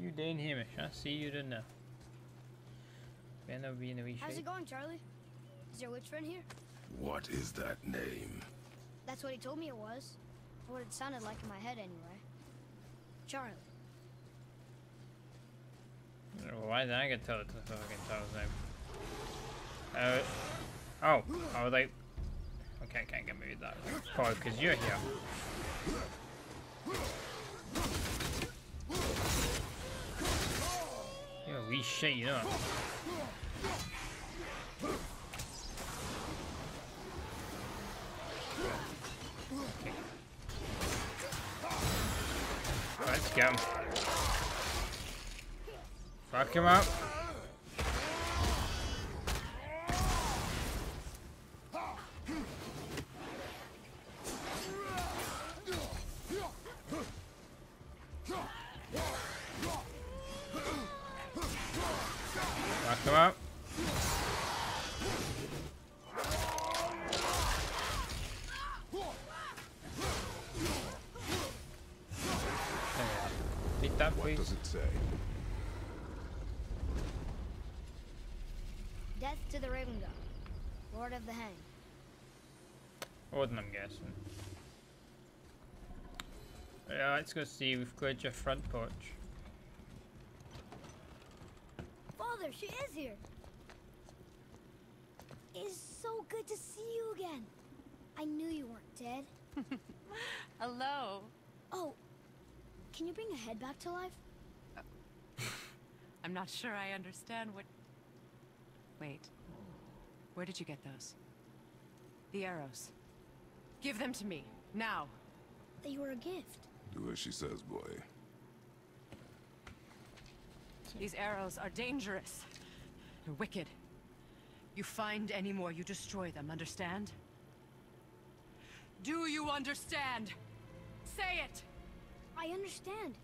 You doing Hamish, I see you doing now. Better be in a wee shape. How's it going, Charlie? Is your witch friend here? What is that name? That's what he told me it was. Or what it sounded like in my head anyway. Charlie. Why didn't I get told the fucking Charlie's name? Oh, I was like... Okay, I can't get me with that. Probably because you're here. You're a wee shit, you know. Okay. Let's get him. Fuck him up. Of the Hang. Odin, I'm guessing. Yeah, let's go see. We've cleared your front porch. Father, she is here. It's so good to see you again. I knew you weren't dead. Hello. Oh, can you bring a head back to life? I'm not sure I understand what... Wait. Where did you get those? The arrows. Give them to me, now. They were a gift. Do as she says, boy. These arrows are dangerous. They're wicked. You find any more, you destroy them, understand? Do you understand? Say it! I understand.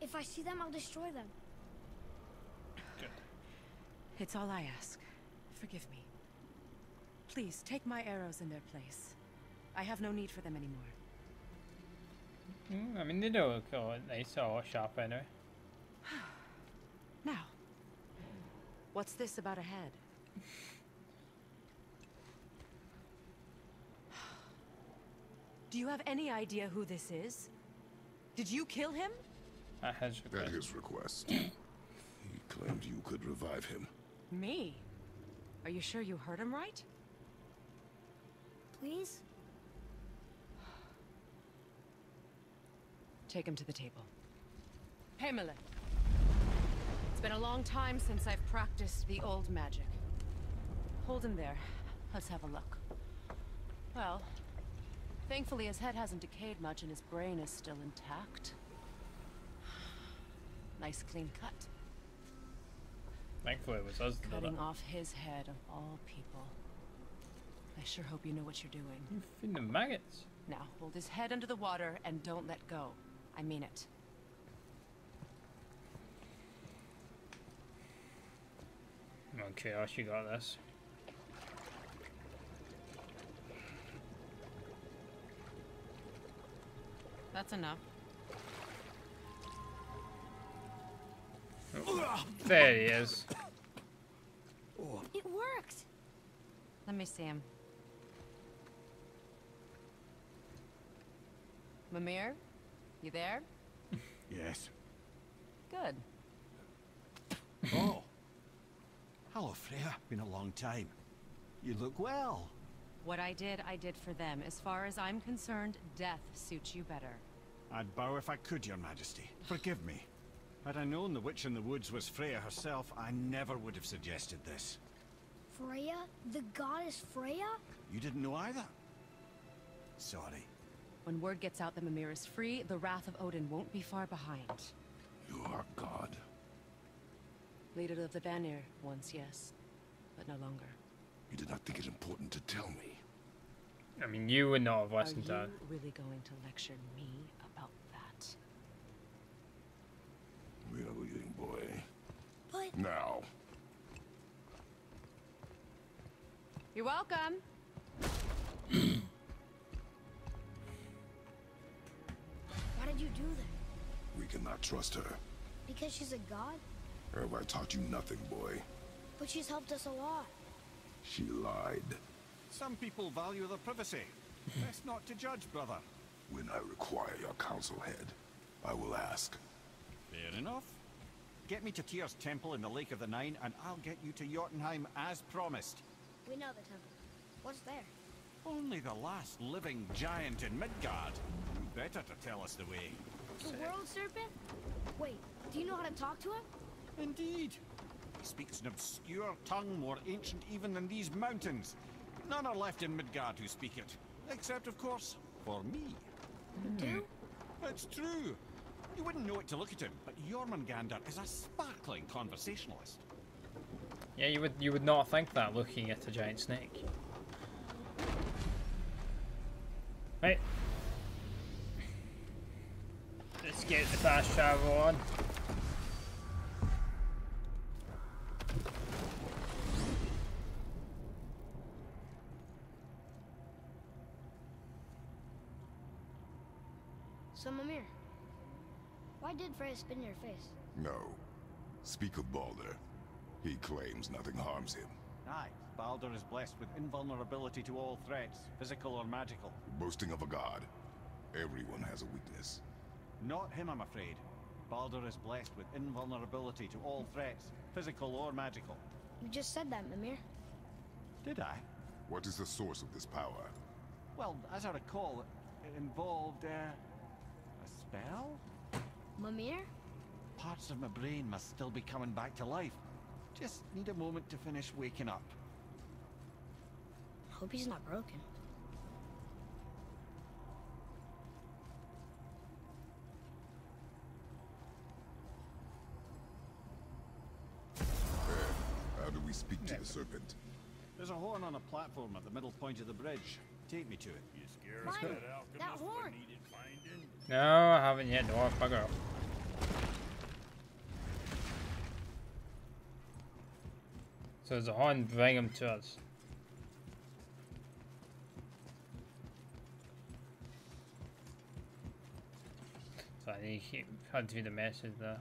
If I see them, I'll destroy them. Good. It's all I ask. Forgive me. Please, take my arrows in their place. I have no need for them anymore. I mean, they do look cool. They saw sharp anyway. Now, what's this about a head? Do you have any idea who this is? Did you kill him? At his request. He claimed you could revive him. Me? Are you sure you heard him right? Please? Take him to the table. Pamela. It's been a long time since I've practiced the old magic. Hold him there. Let's have a look. Well, thankfully his head hasn't decayed much and his brain is still intact. Nice clean cut. Thankfully it was us cutting off his head of all people. I sure hope you know what you're doing. You feed the maggots. Now, hold his head under the water and don't let go. I mean it. Okay, I actually got this. That's enough. Oh, there he is. It worked. Let me see him. Mimir, you there? Yes. Good. Oh. Hello, Freya. Been a long time. You look well. What I did for them. As far as I'm concerned, death suits you better. I'd bow if I could, Your Majesty. Forgive me. Had I known the witch in the woods was Freya herself, I never would have suggested this. Freya? The goddess Freya? You didn't know either? Sorry. When word gets out that Mimir is free, the wrath of Odin won't be far behind. You are God. Leader of the Vanir once, yes. But no longer. You did not think it important to tell me. I mean, you would not have listened to that. Are you really going to lecture me about that? We are leading, boy. But... Now. You're welcome. Why did you do that? We cannot trust her. Because she's a god? Or have I taught you nothing, boy? But she's helped us a lot. She lied. Some people value their privacy. Best not to judge, brother. When I require your council head, I will ask. Fair enough. Get me to Tyr's temple in the Lake of the Nine, and I'll get you to Jotunheim as promised. We know the temple. What's there? Only the last living giant in Midgard. Better to tell us the way. The world serpent? Wait, do you know how to talk to him? Indeed. He speaks an obscure tongue more ancient even than these mountains. None are left in Midgard who speak it. Except, of course, for me. You do? That's true. You wouldn't know it to look at him, but Jormungandr is a sparkling conversationalist. Yeah, you would not think that looking at a giant snake. Right. Let's get the fast travel on. So, Mimir, why did Freya spit in your face? No. Speak of Baldur. He claims nothing harms him. Aye. Baldur is blessed with invulnerability to all threats, physical or magical. Boasting of a god. Everyone has a weakness. Not him, I'm afraid. Baldur is blessed with invulnerability to all threats, physical or magical. You just said that, Mimir. Did I? What is the source of this power? Well, as I recall, it involved a spell? Mimir? Parts of my brain must still be coming back to life. Just need a moment to finish waking up. Hope he's not broken. How do we speak to the serpent? There's a horn on a platform at the middle point of the bridge. Take me to it. You scared us that alchemist we needed finding? No, I haven't yet. Oh, bugger off. So there's a horn. Bring him to us. So I need to do the message there.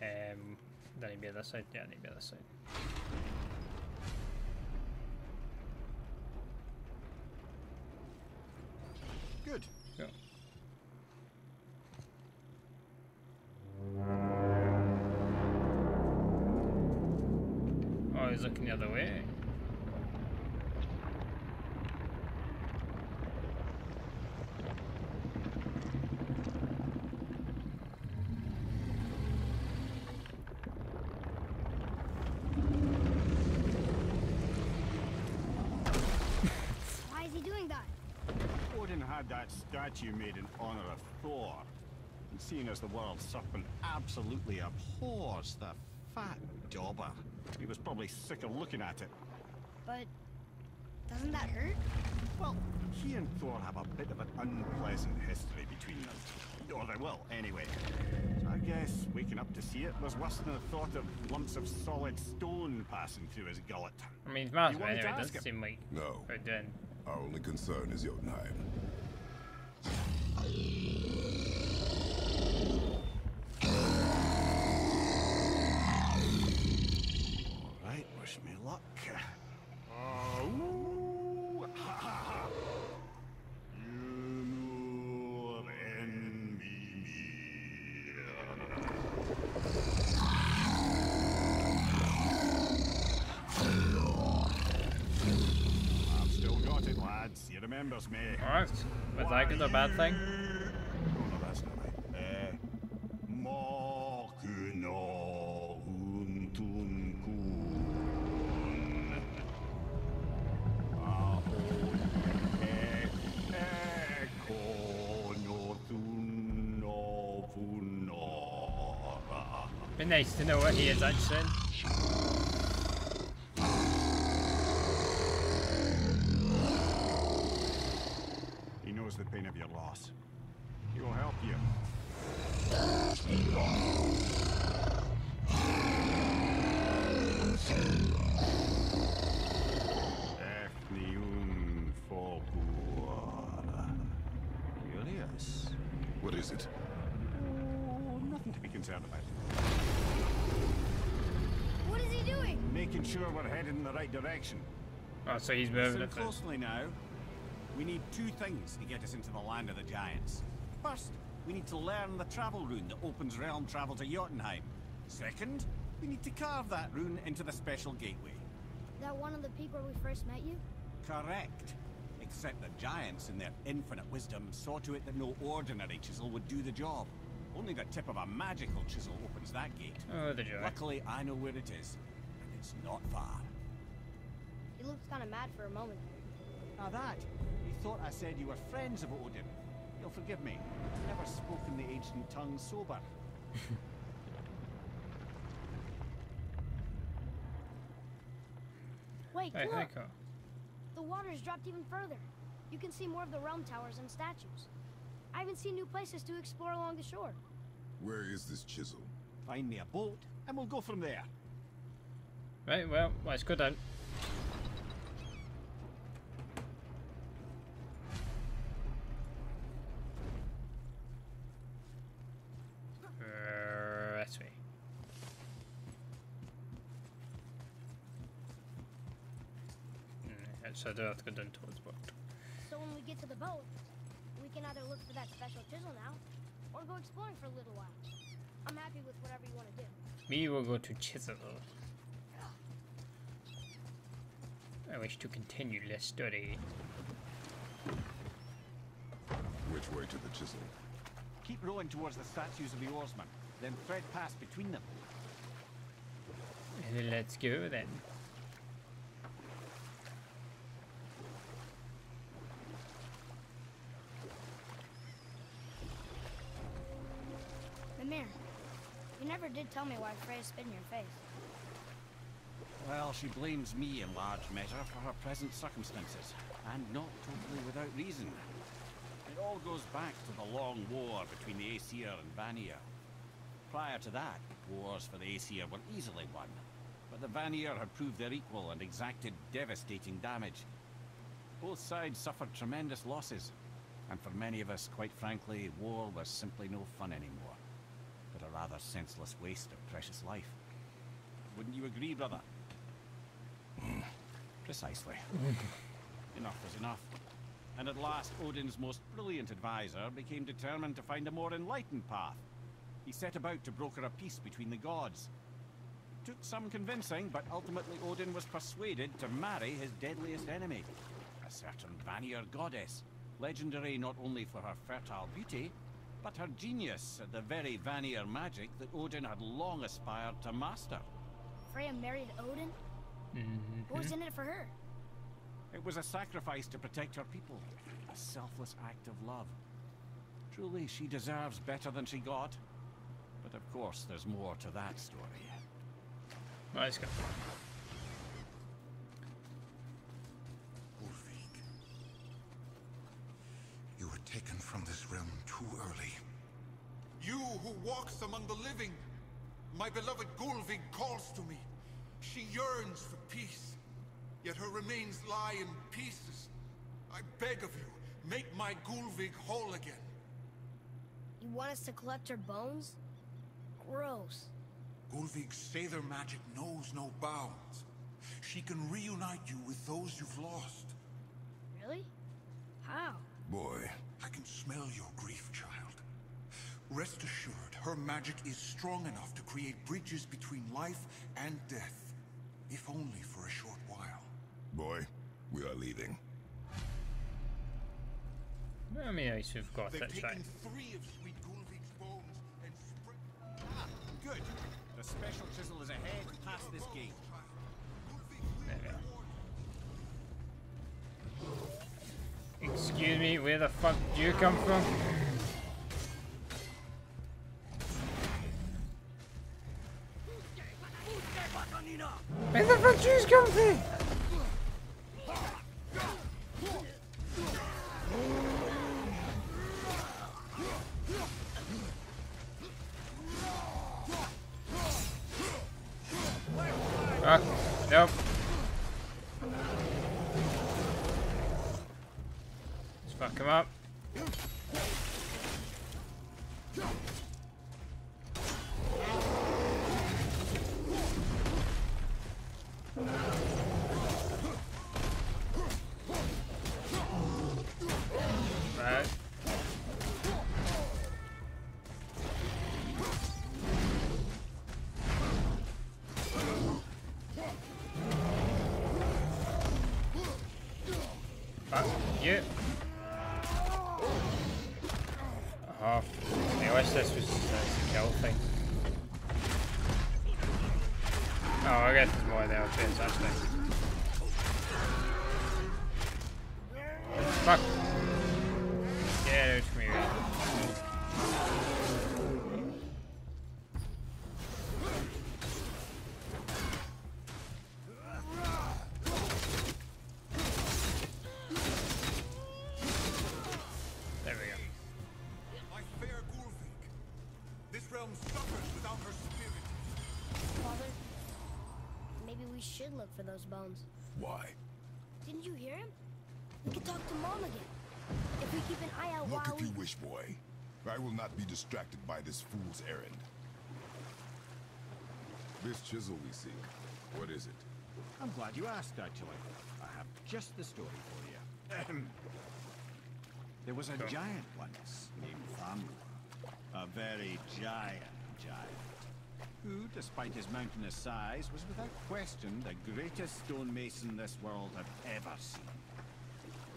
Then he'd be on this side. Yeah, he'd be on this side. Good. Go. Oh, he's looking the other way. That statue made in honor of Thor, and seeing as the world serpent absolutely abhors the fat dauber, he was probably sick of looking at it. But doesn't that hurt? Well, he and Thor have a bit of an unpleasant history between them. Or they will, anyway. So I guess waking up to see it was worse than the thought of lumps of solid stone passing through his gullet. I mean, massive anyway, it doesn't seem like... No. Our only concern is Jotunheim. Alright, wish me luck. Ooh, ha, ha, ha. You and me. I've still got it, lads. He remembers me. Alright. Was that good or a bad thing? Oh no, that's not right. Be nice to know what he is actually. The pain of your loss. He will help you. Curious. What is it? Oh, nothing. brains out of it. What is he doing? Making sure we're headed in the right direction. Oh, so he's moving it closely now. We need two things to get us into the land of the giants. First, we need to learn the travel rune that opens realm travel to Jotunheim. Second, we need to carve that rune into the special gateway. That one of the people we first met you? Correct. Except the giants, in their infinite wisdom, saw to it that no ordinary chisel would do the job. Only the tip of a magical chisel opens that gate. Oh, the giant. Luckily, I know where it is, and it's not far. He looked kind of mad for a moment. Now that, he thought I said you were friends of Odin. You'll forgive me. I've never spoken the ancient tongue sober. Wait, hey, look! Hey, the water's dropped even further. You can see more of the realm towers and statues. I haven't seen new places to explore along the shore. Where is this chisel? Find me a boat, and we'll go from there. Right, well, let's go down. So I do have to go down towards boat. So when we get to the boat, we can either look for that special chisel now, or go exploring for a little while. I'm happy with whatever you want to do. We will go to chisel. I wish to continue this study. Which way to the chisel? Keep rowing towards the statues of the oarsmen, then thread past between them. And let's go then. You never did tell me why Freya spit in your face. Well, she blames me in large measure for her present circumstances, and not totally without reason. It all goes back to the long war between the Aesir and Vanir. Prior to that, wars for the Aesir were easily won, but the Vanir had proved their equal and exacted devastating damage. Both sides suffered tremendous losses, and for many of us, quite frankly, war was simply no fun anymore. But a rather senseless waste of precious life. Wouldn't you agree, brother? Precisely. Enough was enough. And at last, Odin's most brilliant advisor became determined to find a more enlightened path. He set about to broker a peace between the gods. It took some convincing, but ultimately Odin was persuaded to marry his deadliest enemy, a certain Vanir goddess, legendary not only for her fertile beauty, but her genius at the very Vanir magic that Odin had long aspired to master. Freya married Odin? What was in it for her? It was a sacrifice to protect her people. A selfless act of love. Truly, she deserves better than she got. But of course, there's more to that story. Nice guy. You were taken from this realm too early. You who walks among the living, my beloved Gullveig calls to me. She yearns for peace, yet her remains lie in pieces. I beg of you, make my Gullveig whole again. You want us to collect her bones? Gross. Gullveig's Sather magic knows no bounds. She can reunite you with those you've lost. Really? How? Boy, I can smell your grief, child. Rest assured, her magic is strong enough to create bridges between life and death, if only for a short while. Boy, we are leaving. I mean, I should have got that right. Three of sweet Gullveig's bones and good. The special chisel is ahead past this gate. There we are. Excuse me, where the fuck do you come from? Where the fuck do you come from? Nope. Fuck him up. wish this was a kill thing. Oh, I guess there's more there too, actually. Fuck! Get out from here. For those bones. Why? Didn't you hear him? We can talk to Mom again. If we keep an eye out while we... Look if you wish, boy. I will not be distracted by this fool's errand. This chisel we see, what is it? I'm glad you asked, actually. I have just the story for you. There was a giant once named Thamur. A very giant. Who, despite his mountainous size, was without question the greatest stonemason this world had ever seen.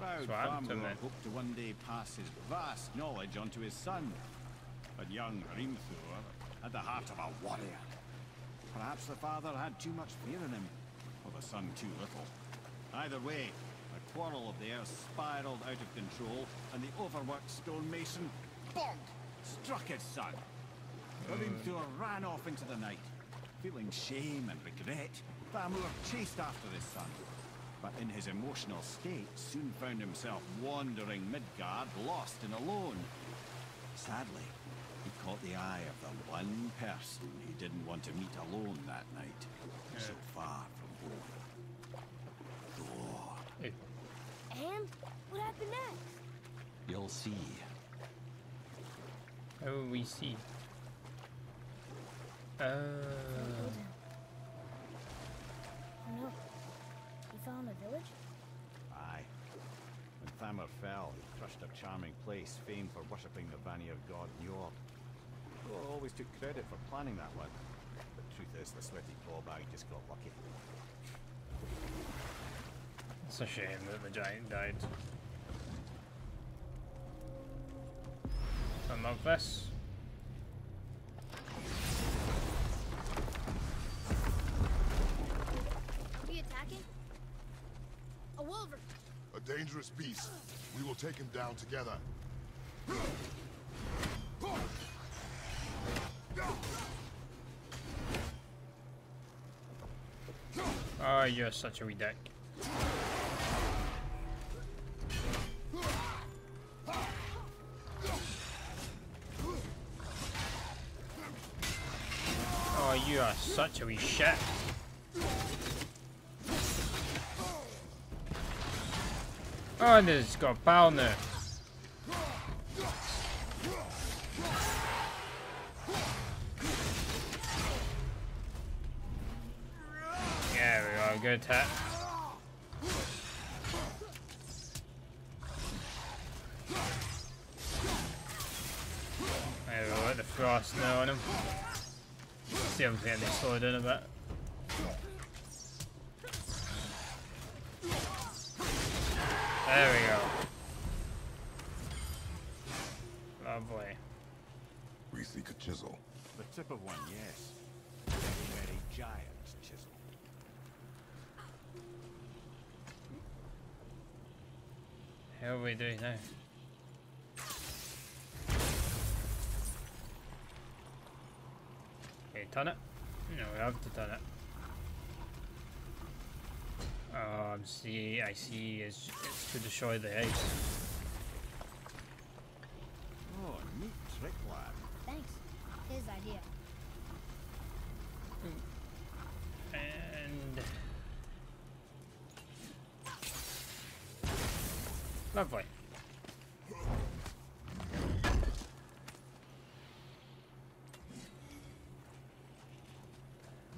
Proud Thamur hoped to one day pass his vast knowledge onto his son, but young Rimthur had the heart of a warrior. Perhaps the father had too much fear in him, or the son too little. Either way, the quarrel of the earth spiraled out of control, and the overworked stonemason, bonk, struck his son. Rimthur ran off into the night. Feeling shame and regret, Thamur chased after his son. But in his emotional state, soon found himself wandering Midgard, lost and alone. Sadly, he caught the eye of the one person he didn't want to meet alone that night, so far from home. Thor. Hey. And what happened next? You'll see. Oh, we see. Oh no. He fell in the village? Aye. When Thamur fell, he crushed a charming place famed for worshipping the Vanir god Njord. Thor always took credit for planning that one. The truth is, the sweaty clawbag just got lucky. It's a shame that the giant died. Unlock this. Dangerous beast. We will take him down together. Oh, you're such a wee dick. Oh, you are such a wee shit. Oh, and it's got a pal now. There we go, good hit. There we go, let the frost now on him. See if we can slow down a bit. There we go. Lovely. We seek a chisel. The tip of one, yes. A very giant chisel. How are we doing now? Okay, turn it. No, we have to turn it. See, I see, it's to destroy the house. Oh, neat trick, lad. Thanks. His idea. And... Lovely.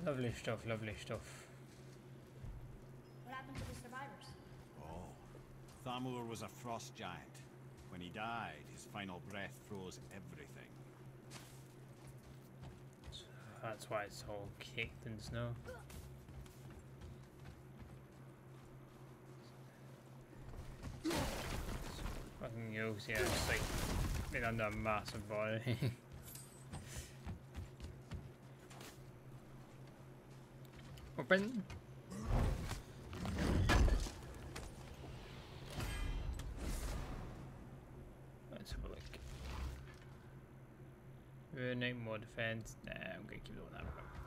Lovely stuff, lovely stuff. Thamur was a frost giant. When he died, his final breath froze everything. That's why it's all caked in snow. Fucking yokes, yeah, it's like been under a massive body. Open. Let's have a look. Name more defense. Nah, I'm gonna keep the one out of it.